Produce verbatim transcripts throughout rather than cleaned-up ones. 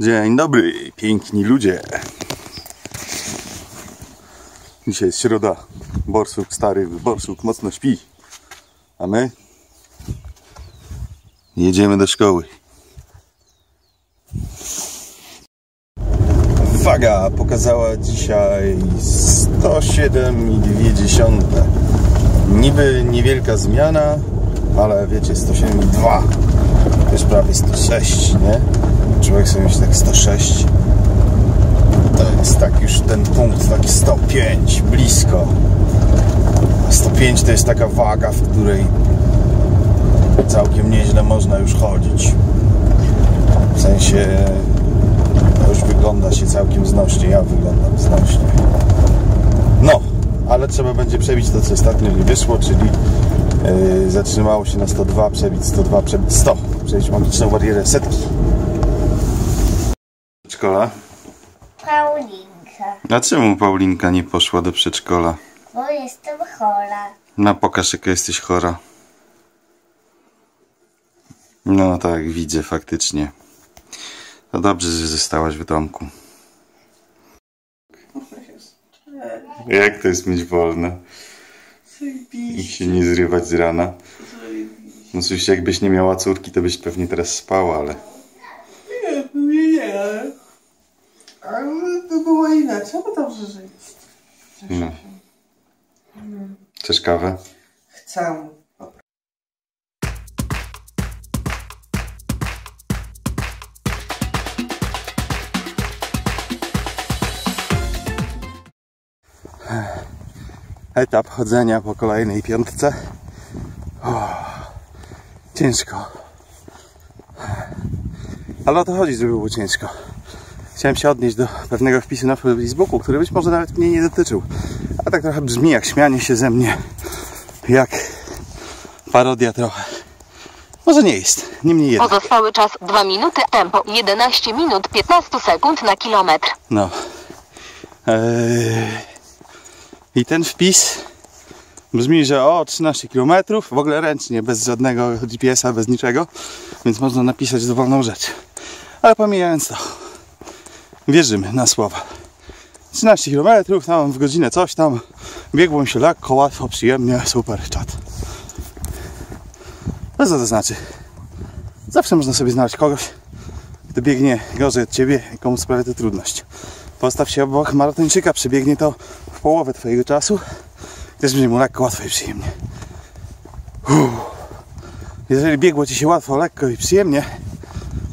Dzień dobry, piękni ludzie. Dzisiaj jest środa. Borsuk stary, Borsuk mocno śpi. A my jedziemy do szkoły. Waga pokazała dzisiaj sto siedem przecinek dwa. Niby niewielka zmiana, ale wiecie, sto siedem przecinek dwa. To jest prawie sto sześć, nie? Człowiek sobie myśli, tak sto sześć. To jest tak już ten punkt, taki sto pięć, blisko. sto pięć to jest taka waga, w której całkiem nieźle można już chodzić. W sensie już wygląda się całkiem znośnie, ja wyglądam znośnie. No, ale trzeba będzie przebić to, co ostatnio nie wyszło, czyli yy, zatrzymało się na sto dwa, przebić sto dwa, przebić sto. Przejść magiczną barierę setki. Przedszkola? Paulinka. A czemu Paulinka nie poszła do przedszkola? Bo jestem chora. No pokaż, jaka jesteś chora. No tak, widzę faktycznie. To dobrze, że zostałaś w domku. Jak to jest mieć wolne? I się nie zrywać z rana. No oczywiście, jakbyś nie miała córki, to byś pewnie teraz spała, ale... Nie, nie, nie, ale... Ale to było inaczej, bo dobrze żyć. No. Chcesz kawę? Chcę. Etap chodzenia po kolejnej piątce. Oh, ciężko. Ale o to chodzi, żeby było ciężko. Chciałem się odnieść do pewnego wpisu na Facebooku, który być może nawet mnie nie dotyczył. A tak trochę brzmi jak śmianie się ze mnie. Jak parodia trochę. Może nie jest, niemniej jednak. Pozostały czas dwie minuty, tempo jedenaście minut piętnaście sekund na kilometr. No. Eee... I ten wpis brzmi, że o trzynaście kilometrów, w ogóle ręcznie, bez żadnego G P S a, bez niczego, więc można napisać dowolną rzecz. Ale pomijając to, wierzymy na słowa. trzynaście kilometrów, tam w godzinę coś tam, biegłem się lekko, łatwo, przyjemnie, super, czad. No co to znaczy? Zawsze można sobie znaleźć kogoś, kto biegnie gorzej od ciebie i komu sprawia to trudność. Postaw się obok maratończyka, przebiegnie to w połowę twojego czasu. Też będzie mu lekko, łatwo i przyjemnie. Uff. Jeżeli biegło ci się łatwo, lekko i przyjemnie,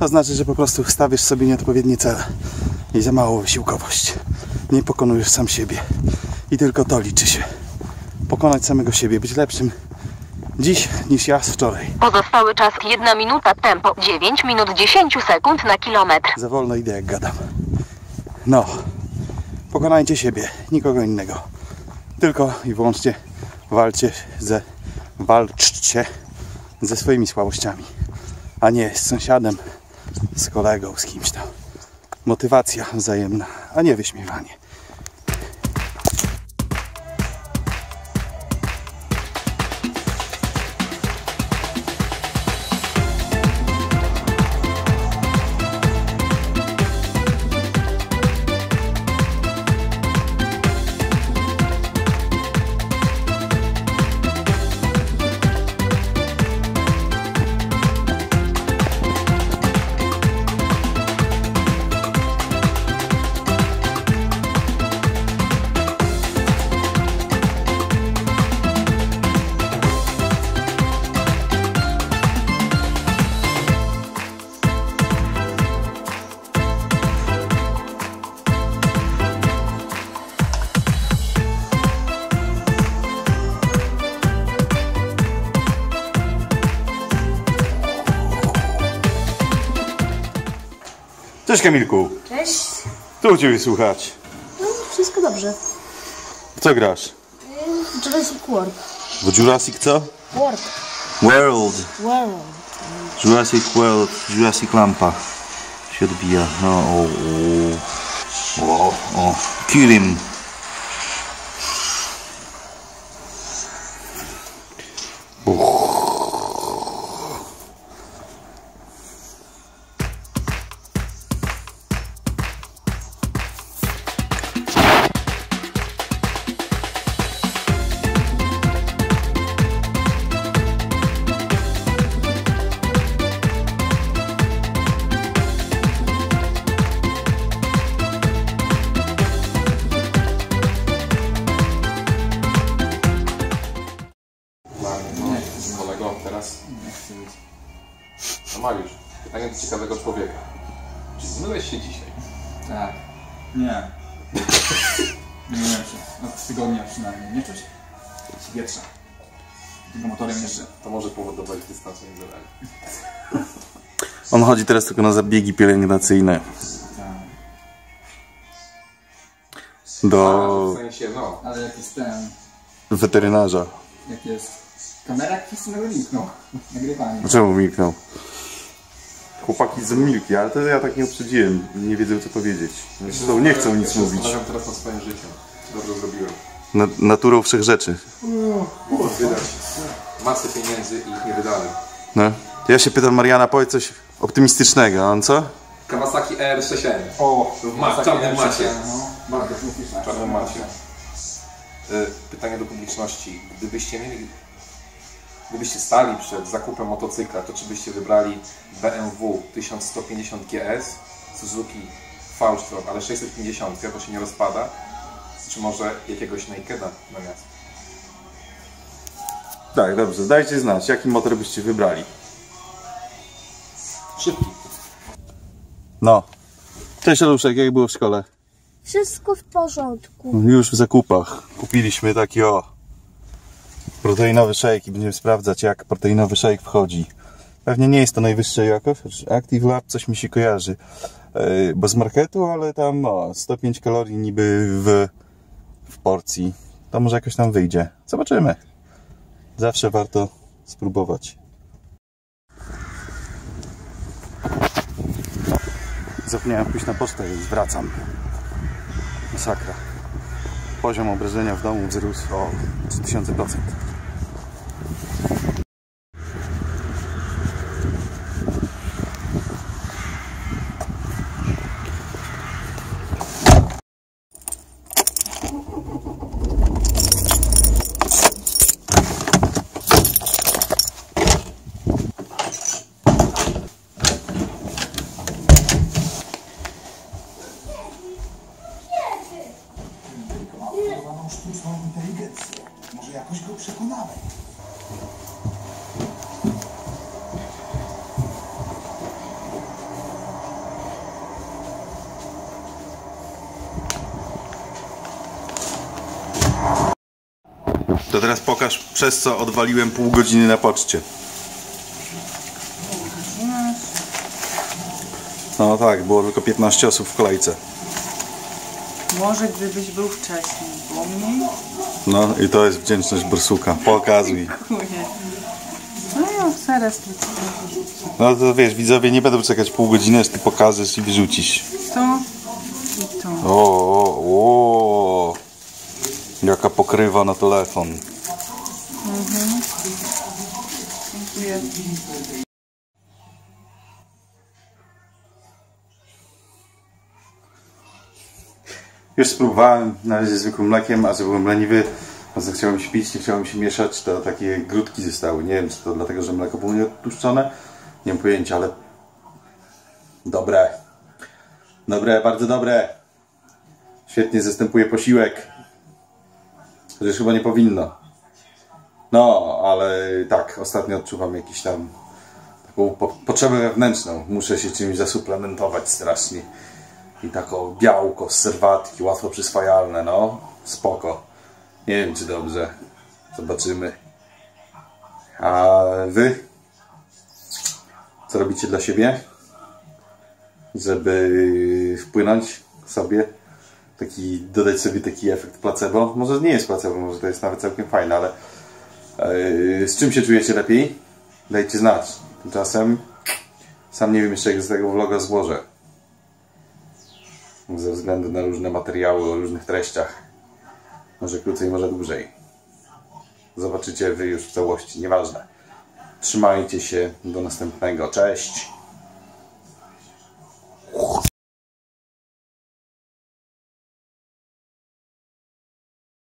to znaczy, że po prostu stawiasz sobie nieodpowiednie cele i za małą wysiłkowość. Nie pokonujesz sam siebie. I tylko to liczy się. Pokonać samego siebie, być lepszym dziś niż ja z wczoraj. Pozostały czas jedna minuta, tempo dziewięć minut dziesięć sekund na kilometr. Za wolno idę, jak gadam. No, pokonajcie siebie, nikogo innego. Tylko i wyłącznie walczcie ze, walczcie ze swoimi słabościami, a nie z sąsiadem, z kolegą, z kimś tam. Motywacja wzajemna, a nie wyśmiewanie. Cześć Kamilku. Cześć. Co u ciebie słychać? No, wszystko dobrze. W co grasz? W Jurassic World. W Jurassic co? World. World. World. Jurassic World. Jurassic lampa się odbija. No, o, o, o, o. Kill him. agent ciekawego człowieka. Czy zmyłeś się dzisiaj? Tak. Nie. Nie wiem się. Od tygodnia przynajmniej. Nie czuć? Wietrza. Tylko motorem jeszcze. To może powodować dystansę indywidualną. On chodzi teraz tylko na zabiegi pielęgnacyjne. Do... A, w sensie, no. Ale jak jest ten... Weterynarza. Jak jest... Kamera kwestionowa milknął. Nagrywanie. Czemu milknął? Chłopaki z Milki, ale to ja tak nie uprzedziłem. Nie wiedzą co powiedzieć. Zresztą nie chcą nic ja mówić. Ja teraz nad swoim życiem. Dobrze zrobiłem. Na, naturą wszechrzeczy. No, wydać. Masę pieniędzy i ich nie wydałem. No. To ja się pytam Mariana, powiedz coś optymistycznego, a on co? Kawasaki R sześćdziesiąt siedem. O, w czarnym macie. Bardzo śmieszne. W czarnym macie. Pytanie do publiczności. Gdybyście mieli... Gdybyście stali przed zakupem motocykla, to czy byście wybrali B M W tysiąc sto pięćdziesiąt G S, Suzuki V-Strom, ale sześćset pięćdziesiąt, bo się nie rozpada, czy może jakiegoś Nakeda na miasto? Tak, dobrze. Dajcie znać, jaki motor byście wybrali. Szybki. No. Cześć Oluszek, jak było w szkole? Wszystko w porządku. Już w zakupach. Kupiliśmy taki o proteinowy szejk i będziemy sprawdzać, jak proteinowy szejk wchodzi. Pewnie nie jest to najwyższa jakość. Active Lab coś mi się kojarzy. Yy, bo z marketu, ale tam no, sto pięć kalorii niby w, w porcji. To może jakoś tam wyjdzie. Zobaczymy. Zawsze warto spróbować. Zapomniałem pójść na pocztę, więc wracam. Masakra. Poziom obrażenia w domu wzrósł o trzy tysiące procent. To teraz pokaż, przez co odwaliłem pół godziny na poczcie. No tak, było tylko piętnaście osób w kolejce. Może gdybyś był wcześniej, było mniej? No i to jest wdzięczność Borsuka. Pokazuj. No ja zaraz lecę. No to wiesz, widzowie nie będą czekać pół godziny, aż ty pokażesz i wyrzucisz. To i to. O, o, o. Jaka pokrywa na telefon. Mhm. Dziękuję. Już spróbowałem na razie zwykłym mlekiem, a że byłem leniwy, a że chciałem się pić, nie chciałem się mieszać, to takie grudki zostały. Nie wiem, czy to dlatego, że mleko było nieodtłuszczone. Nie mam pojęcia, ale... Dobre. Dobre, bardzo dobre. Świetnie zastępuje posiłek. Chociaż chyba nie powinno. No, ale tak, ostatnio odczuwam jakiś tam taką po potrzebę wewnętrzną. Muszę się czymś zasuplementować strasznie. I tako białko z serwatki, łatwo przyswajalne, no. Spoko. Nie wiem, czy dobrze. Zobaczymy. A wy? Co robicie dla siebie? Żeby wpłynąć sobie? Taki, dodać sobie taki efekt placebo. Może nie jest placebo, może to jest nawet całkiem fajne, ale yy, z czym się czujecie lepiej? Dajcie znać. Tymczasem sam nie wiem jeszcze, jak z tego vloga złożę. Ze względu na różne materiały o różnych treściach. Może krócej, może dłużej. Zobaczycie wy już w całości, nieważne. Trzymajcie się, do następnego. Cześć!